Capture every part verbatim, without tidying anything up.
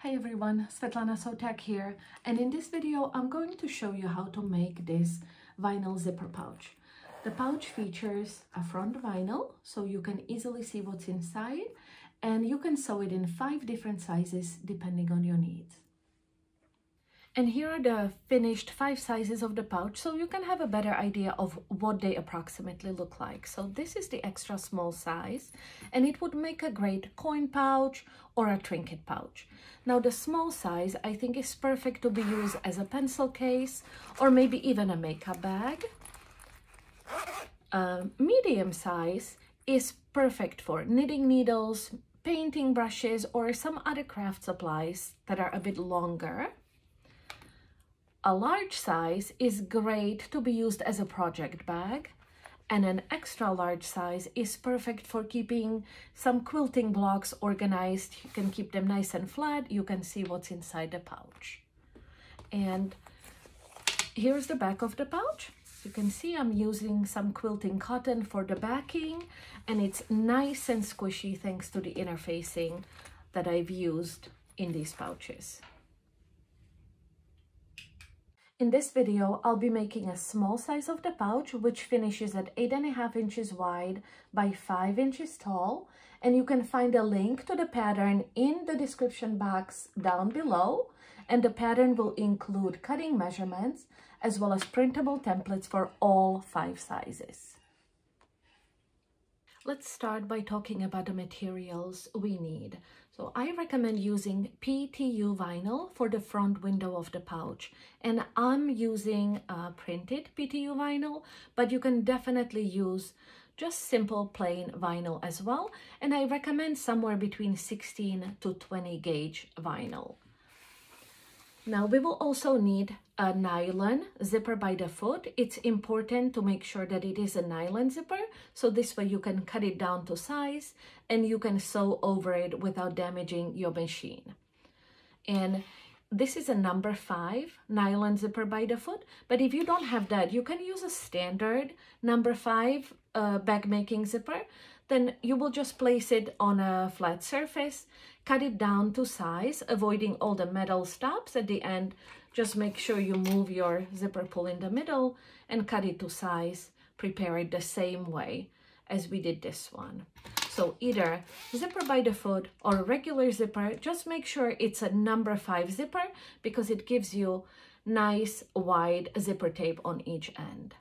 Hi everyone, Svetlana Sotak here, and in this video I'm going to show you how to make this vinyl zipper pouch. The pouch features a front vinyl, so you can easily see what's inside, and you can sew it in five different sizes depending on your needs. And here are the finished five sizes of the pouch, so you can have a better idea of what they approximately look like. So this is the extra small size, and it would make a great coin pouch or a trinket pouch. Now the small size I think is perfect to be used as a pencil case or maybe even a makeup bag. Um, medium size is perfect for knitting needles, painting brushes, or some other craft supplies that are a bit longer. A large size is great to be used as a project bag, and an extra large size is perfect for keeping some quilting blocks organized. You can keep them nice and flat, you can see what's inside the pouch. And here's the back of the pouch. You can see I'm using some quilting cotton for the backing, and it's nice and squishy thanks to the interfacing that I've used in these pouches. In this video, I'll be making a small size of the pouch, which finishes at eight and a half inches wide by five inches tall. And you can find a link to the pattern in the description box down below. And the pattern will include cutting measurements as well as printable templates for all five sizes. Let's start by talking about the materials we need. So I recommend using P T U vinyl for the front window of the pouch. And I'm using uh, printed P T U vinyl, but you can definitely use just simple plain vinyl as well. And I recommend somewhere between sixteen to twenty gauge vinyl. Now we will also need a nylon zipper by the foot. It's important to make sure that it is a nylon zipper, so this way you can cut it down to size and you can sew over it without damaging your machine. And this is a number five nylon zipper by the foot, but if you don't have that, you can use a standard number five uh, bag making zipper. Then you will just place it on a flat surface, cut it down to size, avoiding all the metal stops at the end. Just make sure you move your zipper pull in the middle and cut it to size. Prepare it the same way as we did this one. So either zipper by the foot or regular zipper, just make sure it's a number five zipper because it gives you nice wide zipper tape on each end.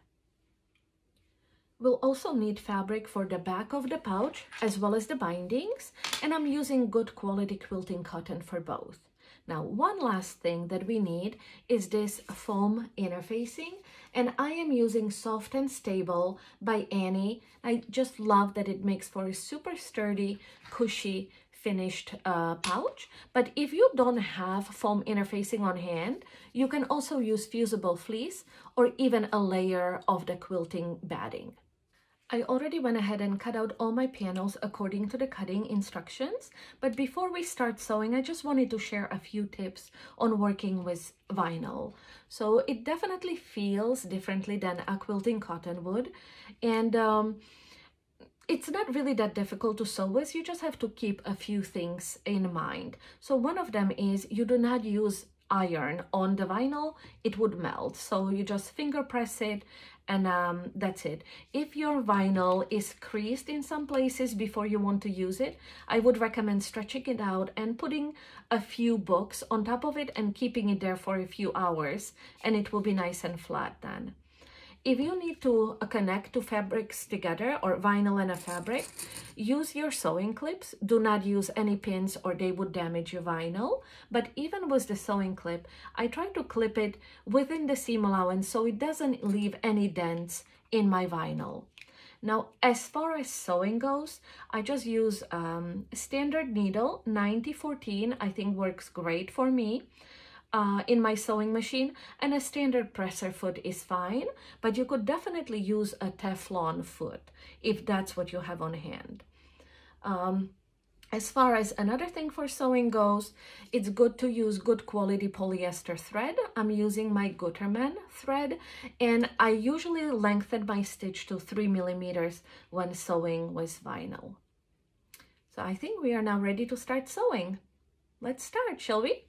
We'll also need fabric for the back of the pouch as well as the bindings, and I'm using good quality quilting cotton for both. Now one last thing that we need is this foam interfacing, and I am using Soft and Stable by Annie. I just love that it makes for a super sturdy, cushy, finished uh, pouch. But if you don't have foam interfacing on hand, you can also use fusible fleece or even a layer of the quilting batting. I already went ahead and cut out all my panels according to the cutting instructions, but before we start sewing, I just wanted to share a few tips on working with vinyl. So it definitely feels differently than a quilting cotton would, and um, it's not really that difficult to sew with. You just have to keep a few things in mind. So one of them is you do not use iron on the vinyl, it would melt. So you just finger press it, and um, that's it. If your vinyl is creased in some places before you want to use it, I would recommend stretching it out and putting a few books on top of it and keeping it there for a few hours, and it will be nice and flat then. If you need to connect two fabrics together, or vinyl and a fabric, use your sewing clips. Do not use any pins or they would damage your vinyl. But even with the sewing clip, I try to clip it within the seam allowance so it doesn't leave any dents in my vinyl. Now, as far as sewing goes, I just use um, standard needle, ninety fourteen, I think works great for me. Uh, in my sewing machine, and a standard presser foot is fine, but you could definitely use a Teflon foot if that's what you have on hand. Um, as far as another thing for sewing goes, it's good to use good quality polyester thread. I'm using my Gutermann thread, and I usually lengthen my stitch to three millimeters when sewing with vinyl. So I think we are now ready to start sewing. Let's start, shall we?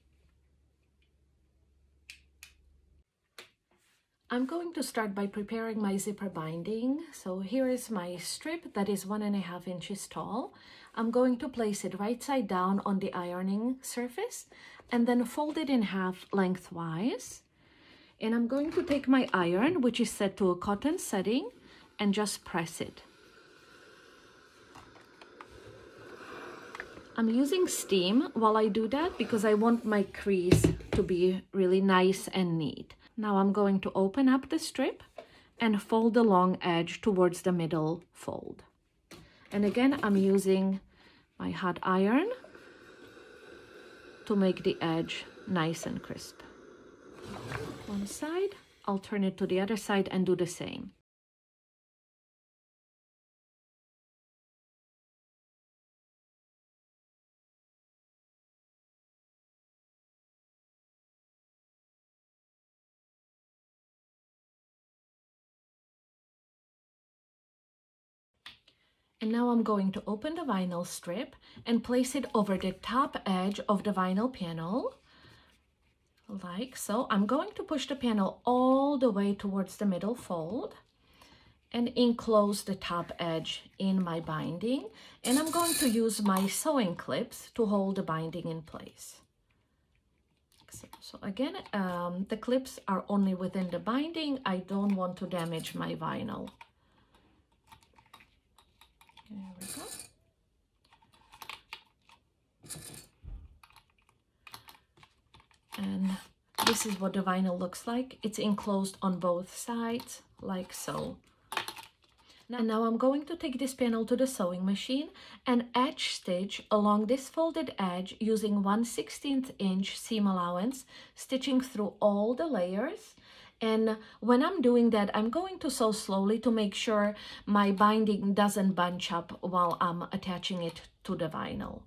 I'm going to start by preparing my zipper binding. So here is my strip that is one and a half inches tall. I'm going to place it right side down on the ironing surface and then fold it in half lengthwise. And I'm going to take my iron, which is set to a cotton setting, and just press it. I'm using steam while I do that because I want my crease to be really nice and neat. Now I'm going to open up the strip and fold the long edge towards the middle fold. And again, I'm using my hot iron to make the edge nice and crisp. One side, I'll turn it to the other side and do the same. And now I'm going to open the vinyl strip and place it over the top edge of the vinyl panel, like so. I'm going to push the panel all the way towards the middle fold and enclose the top edge in my binding. And I'm going to use my sewing clips to hold the binding in place. So, so again, um, the clips are only within the binding. I don't want to damage my vinyl. There we go. And this is what the vinyl looks like. It's enclosed on both sides, like so. Now, now I'm going to take this panel to the sewing machine and edge stitch along this folded edge using one sixteenth inch seam allowance, stitching through all the layers. And when I'm doing that, I'm going to sew slowly to make sure my binding doesn't bunch up while I'm attaching it to the vinyl.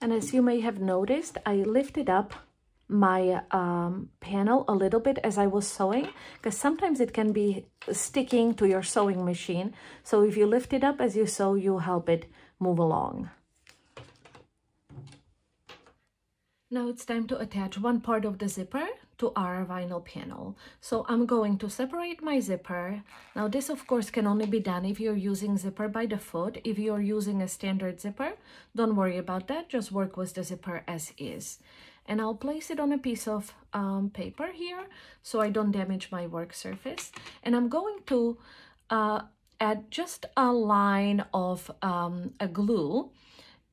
And as you may have noticed, I lifted up my um, panel a little bit as I was sewing, because sometimes it can be sticking to your sewing machine. So if you lift it up as you sew, you help it move along. Now it's time to attach one part of the zipper to our vinyl panel. So I'm going to separate my zipper. Now this of course can only be done if you're using zipper by the foot. If you're using a standard zipper, don't worry about that. Just work with the zipper as is. And I'll place it on a piece of um, paper here so I don't damage my work surface. And I'm going to uh, add just a line of um, a glue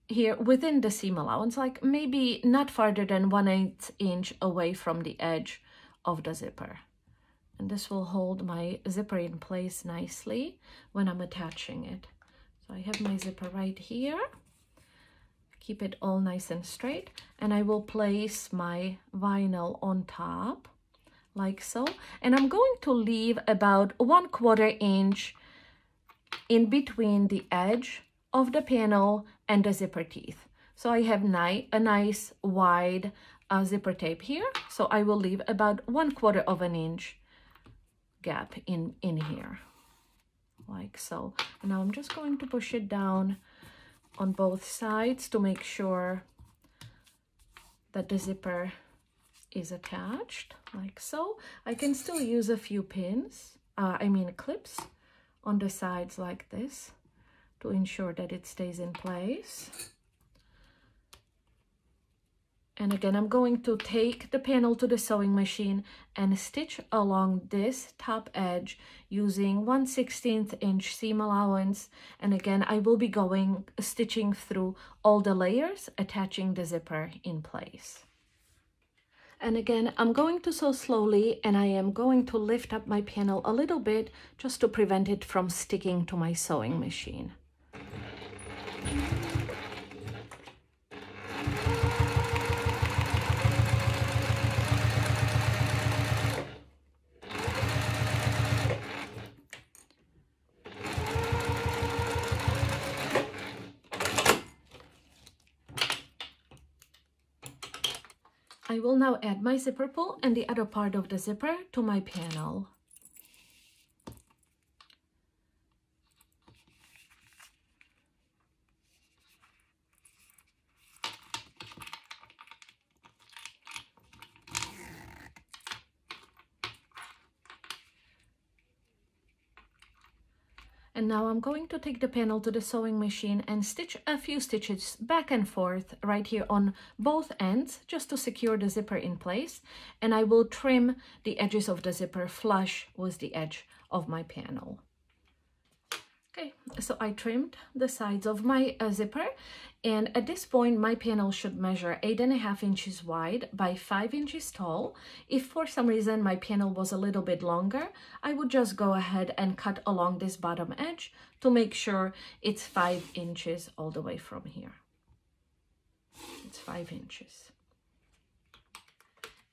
here within the seam allowance, like maybe not farther than one eighth inch away from the edge of the zipper. And this will hold my zipper in place nicely when I'm attaching it. So I have my zipper right here. Keep it all nice and straight, and I will place my vinyl on top like so. And I'm going to leave about one quarter inch in between the edge of the panel and the zipper teeth. So I have ni a nice wide uh, zipper tape here. So I will leave about one quarter of an inch gap in, in here like so. And now I'm just going to push it down on both sides to make sure that the zipper is attached, like so. I can still use a few pins, uh, I mean clips, on the sides like this to ensure that it stays in place. And again, I'm going to take the panel to the sewing machine and stitch along this top edge using one sixteenth inch seam allowance. And again, I will be going stitching through all the layers, attaching the zipper in place. And again, I'm going to sew slowly, and I am going to lift up my panel a little bit just to prevent it from sticking to my sewing machine. I will now add my zipper pull and the other part of the zipper to my panel. And now I'm going to take the panel to the sewing machine and stitch a few stitches back and forth right here on both ends just to secure the zipper in place. And I will trim the edges of the zipper flush with the edge of my panel. Okay, so I trimmed the sides of my uh, zipper, and at this point my panel should measure eight and a half inches wide by five inches tall. If for some reason my panel was a little bit longer, I would just go ahead and cut along this bottom edge to make sure it's five inches all the way from here. It's five inches.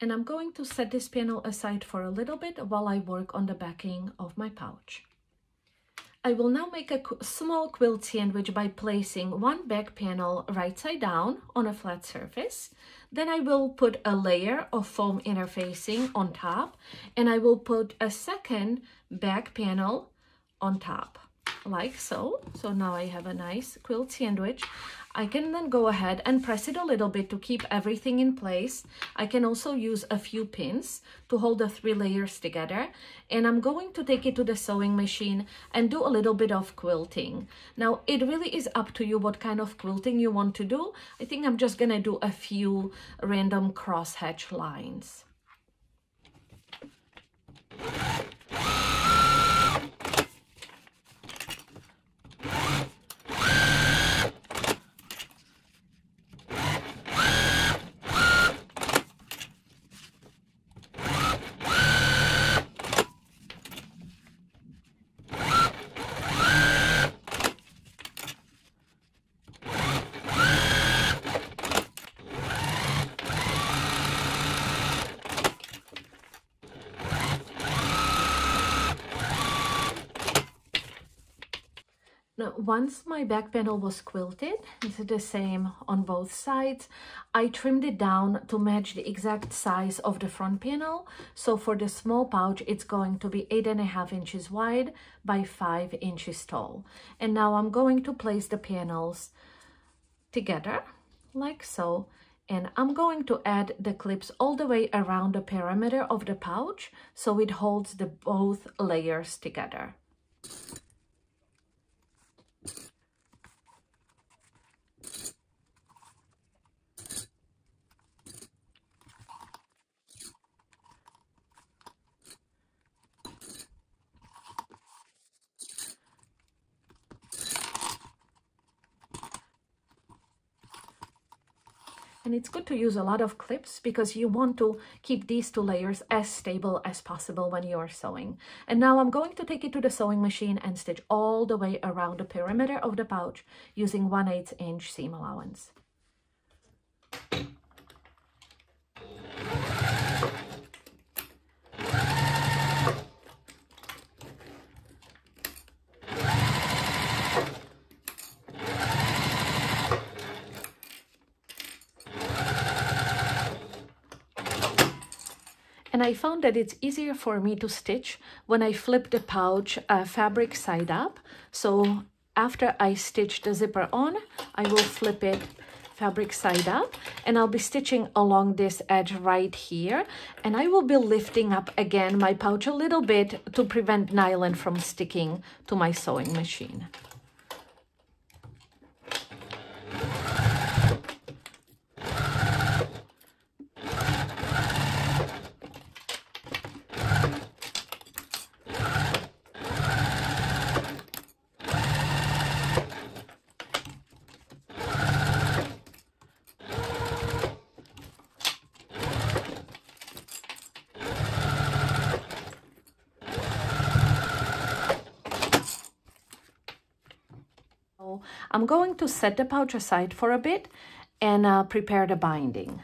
And I'm going to set this panel aside for a little bit while I work on the backing of my pouch. I will now make a small quilt sandwich by placing one back panel right side down on a flat surface. Then I will put a layer of foam interfacing on top, and I will put a second back panel on top, like so. So now I have a nice quilt sandwich. I can then go ahead and press it a little bit to keep everything in place. I can also use a few pins to hold the three layers together. And I'm going to take it to the sewing machine and do a little bit of quilting. Now, it really is up to you what kind of quilting you want to do. I think I'm just gonna do a few random crosshatch lines. Once my back panel was quilted, this is the same on both sides, I trimmed it down to match the exact size of the front panel. So for the small pouch, it's going to be eight and a half inches wide by five inches tall. And now I'm going to place the panels together like so. And I'm going to add the clips all the way around the perimeter of the pouch so it holds the both layers together. And it's good to use a lot of clips because you want to keep these two layers as stable as possible when you are sewing. And now I'm going to take it to the sewing machine and stitch all the way around the perimeter of the pouch using one eighth inch seam allowance. And I found that it's easier for me to stitch when I flip the pouch uh, fabric side up. So after I stitch the zipper on, I will flip it fabric side up, and I'll be stitching along this edge right here. And I will be lifting up again my pouch a little bit to prevent nylon from sticking to my sewing machine. I'm going to set the pouch aside for a bit and uh, prepare the binding.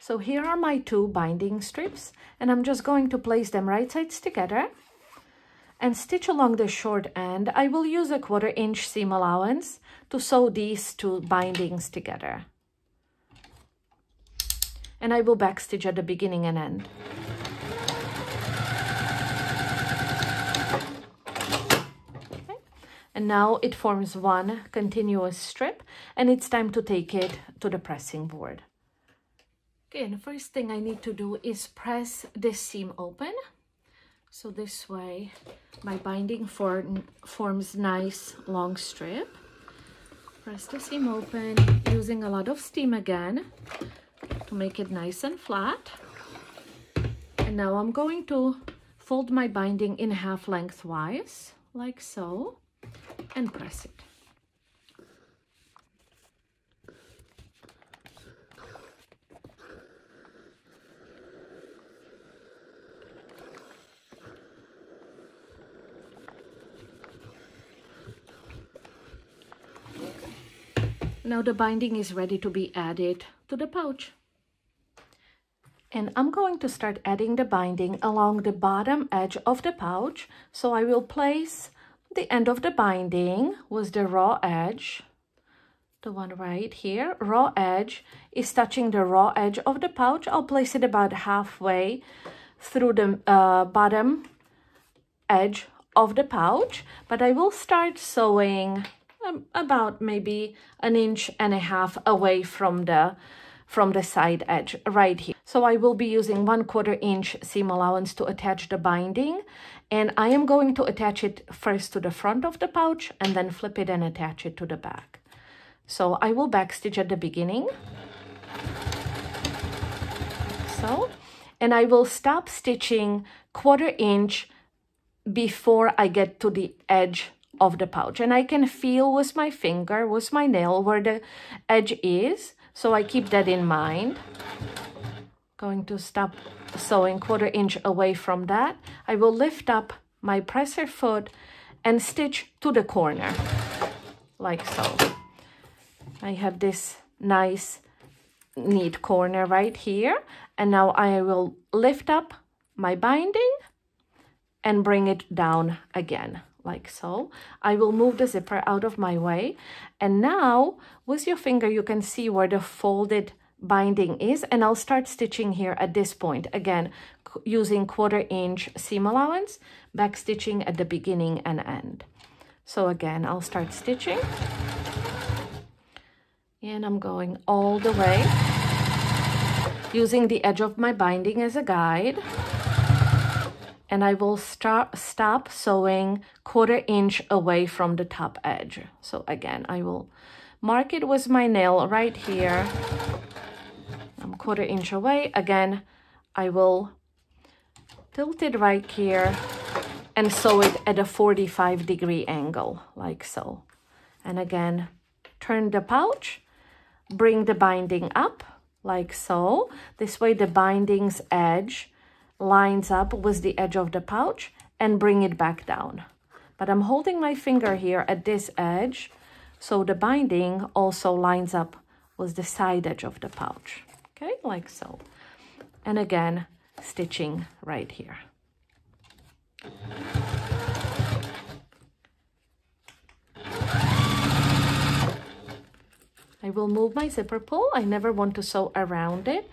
So here are my two binding strips, and I'm just going to place them right sides together and stitch along the short end. I will use a quarter inch seam allowance to sew these two bindings together. and I will backstitch at the beginning and end. Okay. And now it forms one continuous strip, and it's time to take it to the pressing board. Okay, and the first thing I need to do is press this seam open. So this way my binding form forms nice long strip. Press the seam open, using a lot of steam again to make it nice and flat. And now I'm going to fold my binding in half lengthwise, like so, and press it. Now the binding is ready to be added to the pouch. And I'm going to start adding the binding along the bottom edge of the pouch. So I will place the end of the binding with the raw edge, the one right here. Raw edge is touching the raw edge of the pouch. I'll place it about halfway through the uh, bottom edge of the pouch, but I will start sewing about maybe an inch and a half away from the from the side edge right here. So I will be using one quarter inch seam allowance to attach the binding, and I am going to attach it first to the front of the pouch and then flip it and attach it to the back. So I will backstitch at the beginning, so, and I will stop stitching quarter inch before I get to the edge of the pouch, and I can feel with my finger, with my nail, where the edge is, so I keep that in mind. Going to stop sewing quarter inch away from that. I will lift up my presser foot and stitch to the corner, like so. I have this nice neat corner right here, and now I will lift up my binding and bring it down again, like so. I will move the zipper out of my way, and now with your finger you can see where the folded binding is, and I'll start stitching here at this point, again using quarter inch seam allowance, back stitching at the beginning and end. So again, I'll start stitching, and I'm going all the way using the edge of my binding as a guide. And I will start, stop sewing quarter inch away from the top edge. So again, I will mark it with my nail right here. I'm quarter inch away. Again, I will tilt it right here and sew it at a forty-five degree angle, like so. And again, turn the pouch, bring the binding up, like so. This way the binding's edge lines up with the edge of the pouch, and bring it back down. But I'm holding my finger here at this edge, so the binding also lines up with the side edge of the pouch. Okay, like so. And again, stitching right here. I will move my zipper pull. I never want to sew around it.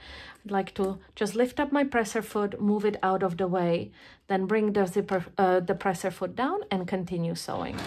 I'd like to just lift up my presser foot, move it out of the way, then bring the zipper, uh, the presser foot down, and continue sewing.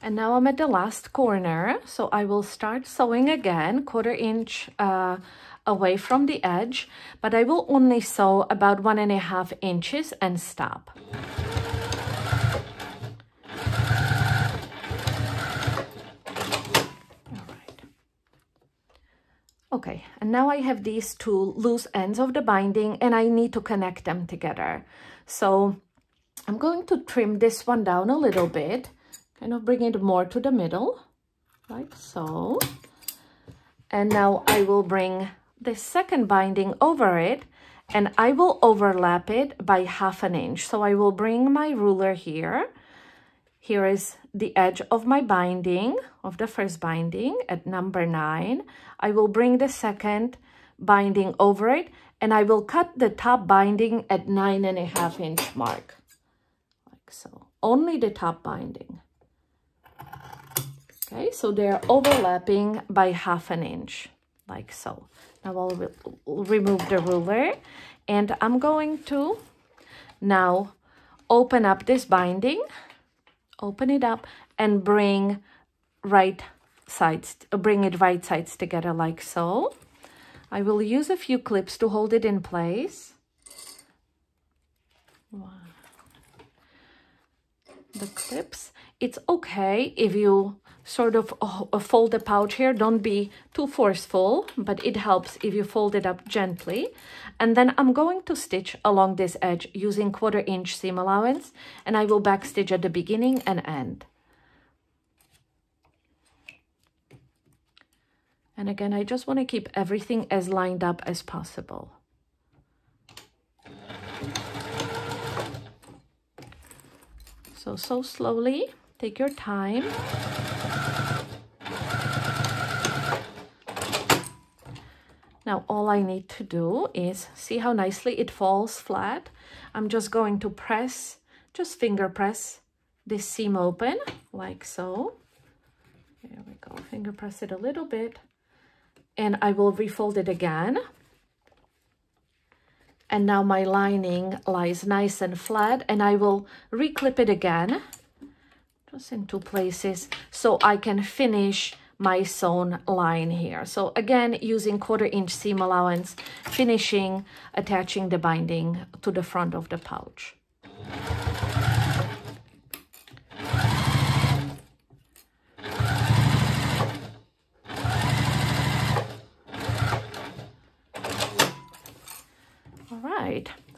And now I'm at the last corner, so I will start sewing again, quarter inch uh, away from the edge, but I will only sew about one and a half inches and stop. All right. Okay, and now I have these two loose ends of the binding, and I need to connect them together. So I'm going to trim this one down a little bit. Kind of bring it more to the middle, like so. And now I will bring the second binding over it, and I will overlap it by half an inch. So I will bring my ruler here Here is the edge of my binding, of the first binding at number nine. I will bring the second binding over it, and I will cut the top binding at nine and a half inch mark, like so. Only the top binding. Okay, so they're overlapping by half an inch, like so. Now I'll re remove the ruler, and I'm going to now open up this binding, open it up, and bring right sides, bring it right sides together like so. I will use a few clips to hold it in place. The clips. It's okay if you sort of fold the pouch here. Don't be too forceful, but it helps if you fold it up gently. And then I'm going to stitch along this edge using quarter inch seam allowance, and I will back stitch at the beginning and end. And again, I just want to keep everything as lined up as possible. So, so slowly, take your time. Now, all I need to do is, see how nicely it falls flat? I'm just going to press, just finger press this seam open, like so. There we go, finger press it a little bit. And I will refold it again. And now my lining lies nice and flat, and I will reclip it again, just in two places, so I can finish my sewn line here. So again, using quarter inch seam allowance, finishing, attaching the binding to the front of the pouch.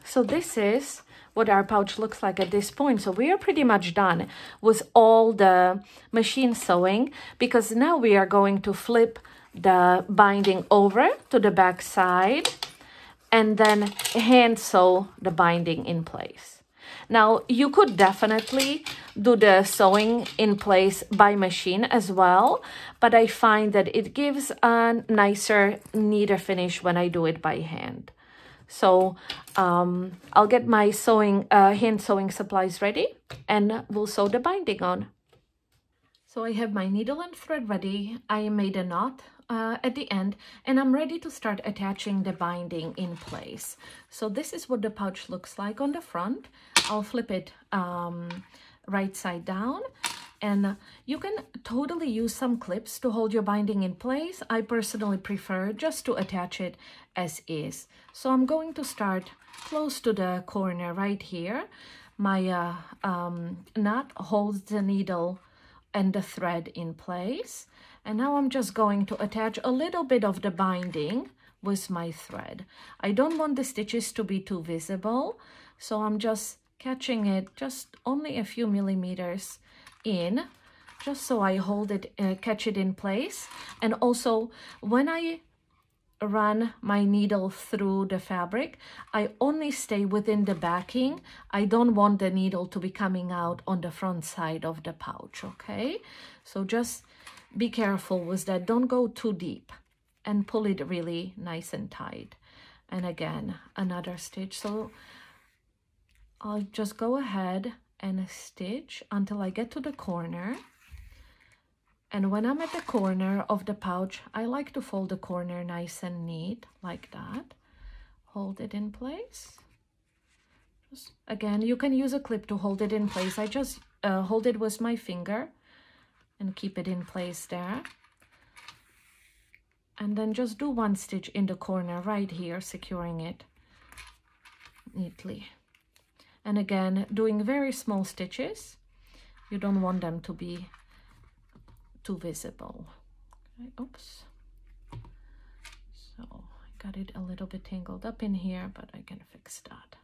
So this is what our pouch looks like at this point. So we are pretty much done with all the machine sewing, because now we are going to flip the binding over to the back side and then hand sew the binding in place. Now you could definitely do the sewing in place by machine as well, but I find that it gives a nicer, neater finish when I do it by hand. So um, I'll get my sewing, uh, hand sewing supplies ready, and we'll sew the binding on. So I have my needle and thread ready. I made a knot uh, at the end, and I'm ready to start attaching the binding in place. So this is what the pouch looks like on the front. I'll flip it um, right side down. And you can totally use some clips to hold your binding in place. I personally prefer just to attach it as is. So I'm going to start close to the corner right here. My uh, um, knot holds the needle and the thread in place. And now I'm just going to attach a little bit of the binding with my thread. I don't want the stitches to be too visible. So I'm just catching it just only a few millimeters in, just so I hold it, uh, catch it in place. And also, when I run my needle through the fabric, I only stay within the backing. I don't want the needle to be coming out on the front side of the pouch, okay? So just be careful with that. Don't go too deep, and pull it really nice and tight. And again, another stitch. So I'll just go ahead and stitch until I get to the corner. And when I'm at the corner of the pouch, I like to fold the corner nice and neat, like that. Hold it in place. Just, again, you can use a clip to hold it in place. I just uh, hold it with my finger and keep it in place there. And then just do one stitch in the corner right here, securing it neatly. And again, doing very small stitches. You don't want them to be too visible. Okay, oops. So I got it a little bit tangled up in here, but I can fix that.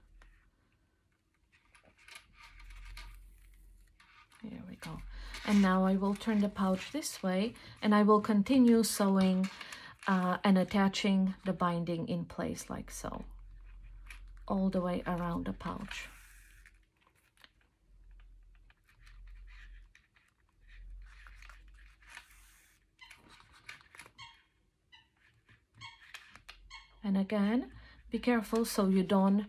Here we go. And now I will turn the pouch this way, and I will continue sewing uh, and attaching the binding in place like so, all the way around the pouch. And again, be careful so you don't,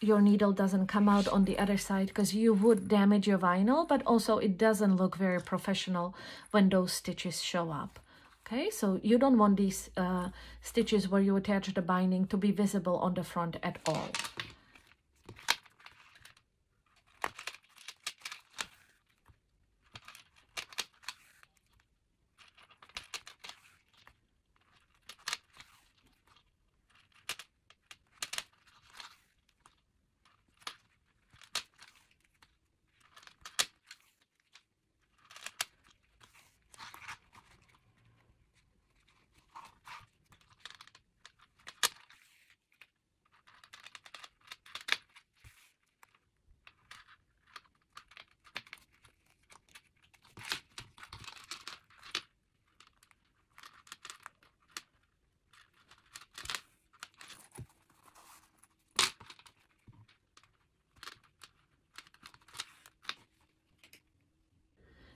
your needle doesn't come out on the other side, because you would damage your vinyl, but also it doesn't look very professional when those stitches show up. Okay, so you don't want these uh, stitches where you attach the binding to be visible on the front at all.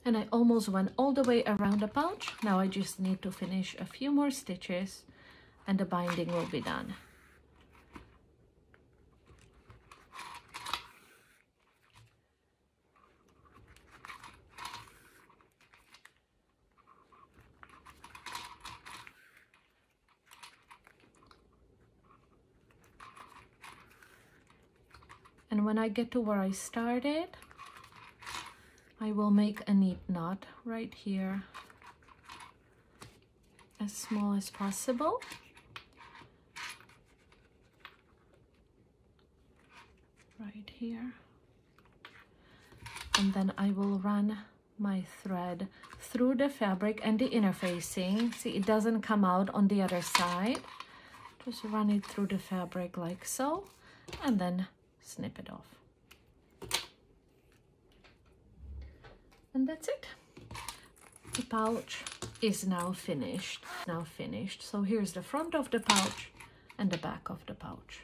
And I almost went all the way around the pouch. Now I just need to finish a few more stitches and the binding will be done. And when I get to where I started, I will make a neat knot right here, as small as possible. Right here. And then I will run my thread through the fabric and the interfacing. See, it doesn't come out on the other side. Just run it through the fabric like so, and then snip it off. And that's it. The pouch is now finished. Now finished. So here's the front of the pouch and the back of the pouch.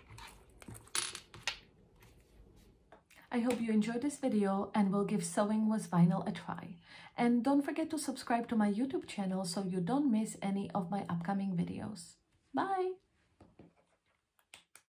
I hope you enjoyed this video and will give sewing with vinyl a try. And don't forget to subscribe to my YouTube channel so you don't miss any of my upcoming videos. Bye!